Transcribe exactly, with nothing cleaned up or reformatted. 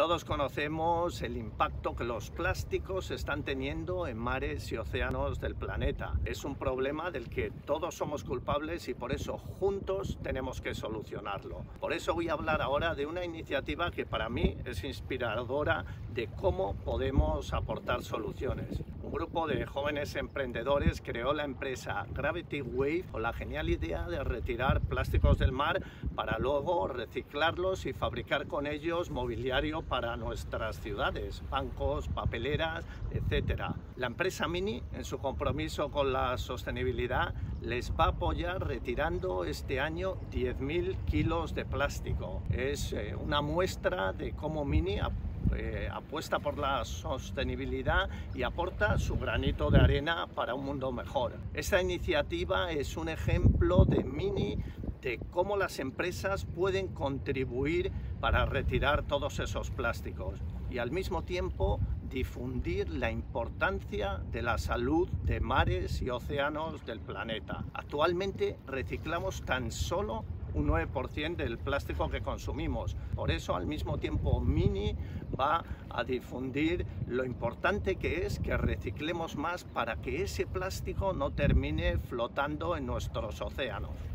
Todos conocemos el impacto que los plásticos están teniendo en mares y océanos del planeta. Es un problema del que todos somos culpables y por eso juntos tenemos que solucionarlo. Por eso voy a hablar ahora de una iniciativa que para mí es inspiradora de cómo podemos aportar soluciones. Un grupo de jóvenes emprendedores creó la empresa Gravity Wave con la genial idea de retirar plásticos del mar para luego reciclarlos y fabricar con ellos mobiliario para nuestras ciudades, bancos, papeleras, etcétera. La empresa MINI, en su compromiso con la sostenibilidad, les va a apoyar retirando este año diez mil kilos de plástico. Es eh, una muestra de cómo MINI Eh, apuesta por la sostenibilidad y aporta su granito de arena para un mundo mejor. Esta iniciativa es un ejemplo de MINI de cómo las empresas pueden contribuir para retirar todos esos plásticos y al mismo tiempo difundir la importancia de la salud de mares y océanos del planeta. Actualmente reciclamos tan solo un nueve por ciento del plástico que consumimos. Por eso, al mismo tiempo, MINI va a difundir lo importante que es que reciclemos más para que ese plástico no termine flotando en nuestros océanos.